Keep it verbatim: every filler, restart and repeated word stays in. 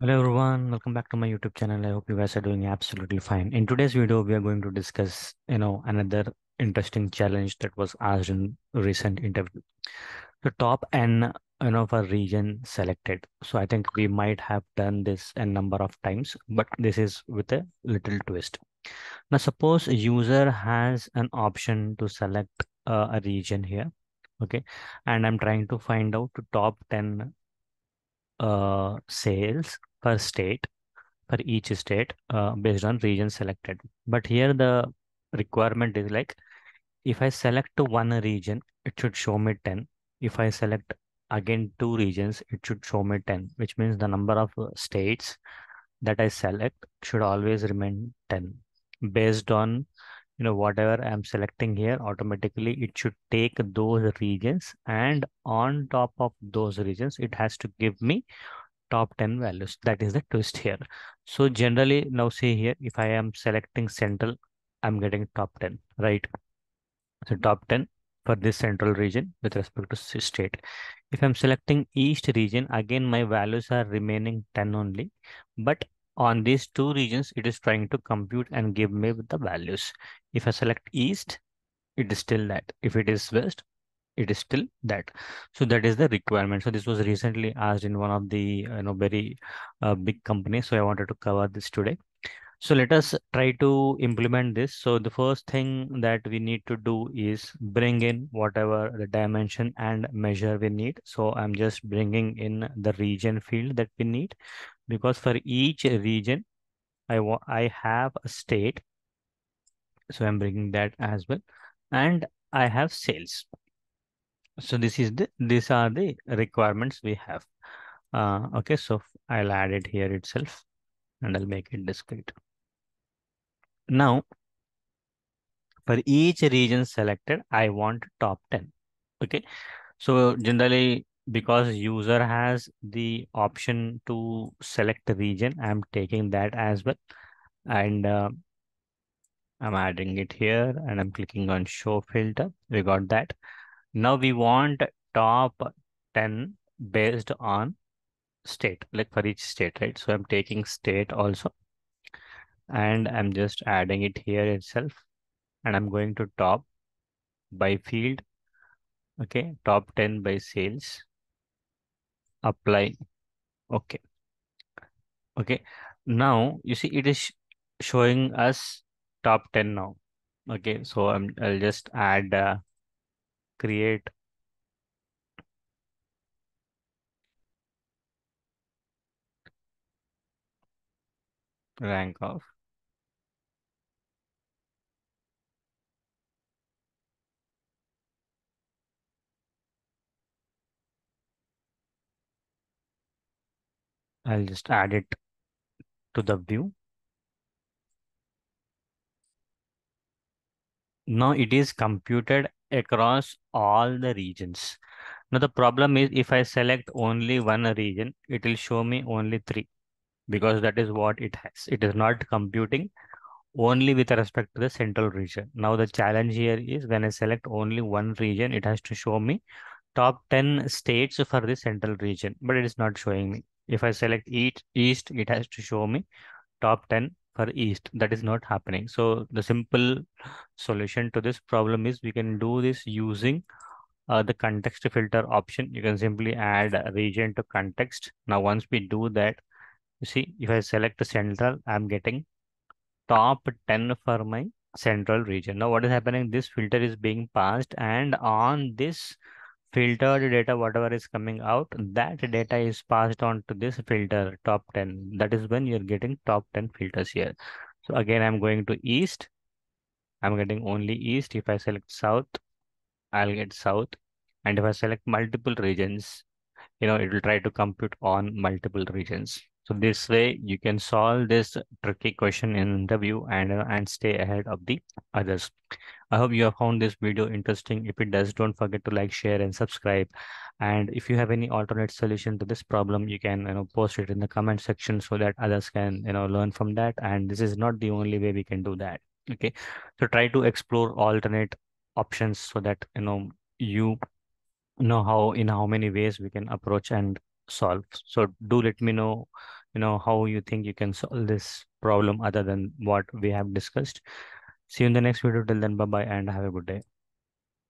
Hello everyone, welcome back to my YouTube channel. I hope you guys are doing absolutely fine. In today's video, we are going to discuss, you know, another interesting challenge that was asked in recent interview. The top N, you know, for region selected. So I think we might have done this a number of times, but this is with a little twist. Now, suppose a user has an option to select uh, a region here, okay? And I'm trying to find out the top ten uh, sales per state for each state uh, based on region selected. But here the requirement is like, if I select one region, it should show me ten. If I select again two regions, it should show me ten, which means the number of states that I select should always remain ten. Based on, you know, whatever I'm selecting here, automatically it should take those regions, and on top of those regions it has to give me top ten values. That is the twist here. So generally, now see here, if I am selecting central, I'm getting top ten, right? So top ten for this central region with respect to state. If I'm selecting east region, again my values are remaining ten only, but on these two regions, it is trying to compute and give me the values. If I select east, it is still that. If it is west, it is still that. So that is the requirement. So this was recently asked in one of the, you know, very uh, big companies. So I wanted to cover this today. So let us try to implement this. So the first thing that we need to do is bring in whatever the dimension and measure we need. So I'm just bringing in the region field that we need, because for each region, I, I have a state. So I'm bringing that as well. And I have sales. So this is the, these are the requirements we have. Uh, okay, so I'll add it here itself and I'll make it discrete. Now, for each region selected, I want top ten. Okay, so generally, because user has the option to select the region, I'm taking that as well. And uh, I'm adding it here and I'm clicking on show filter. We got that. Now we want top ten based on state, like for each state, right? So I'm taking state also, and I'm just adding it here itself, and I'm going to top by field. Okay, top ten by sales, apply. Okay. Okay. Now you see it is showing us top ten now. Okay. So I'm, I'll just add, uh, create rank of I'll just add it to the view. Now it is computed across all the regions. Now the problem is, if I select only one region, it will show me only three, because that is what it has. It is not computing only with respect to the central region. Now the challenge here is, when I select only one region, it has to show me top ten states for the central region, but it is not showing me. If I select east, it has to show me top ten for east. That is not happening. So the simple solution to this problem is, we can do this using uh, the context filter option. You can simply add a region to context. Now, once we do that, you see, if I select central, I'm getting top ten for my central region. Now, what is happening? This filter is being passed, and on this filtered data, whatever is coming out, that data is passed on to this filter top ten. That is when you're getting top ten filters here. So again, I'm going to east. I'm getting only east. If I select south, I'll get south. And if I select multiple regions, you know, it will try to compute on multiple regions. So this way you can solve this tricky question in interview and, uh, and stay ahead of the others. I hope you have found this video interesting. If it does, don't forget to like, share, and subscribe. And if you have any alternate solution to this problem, you can, you know, post it in the comment section so that others can, you know, learn from that. And this is not the only way we can do that. Okay. So try to explore alternate options so that, you know, you know how, in how many ways we can approach and solve. So do let me know you know, how you think you can solve this problem other than what we have discussed. See you in the next video. Till then, bye bye and have a good day.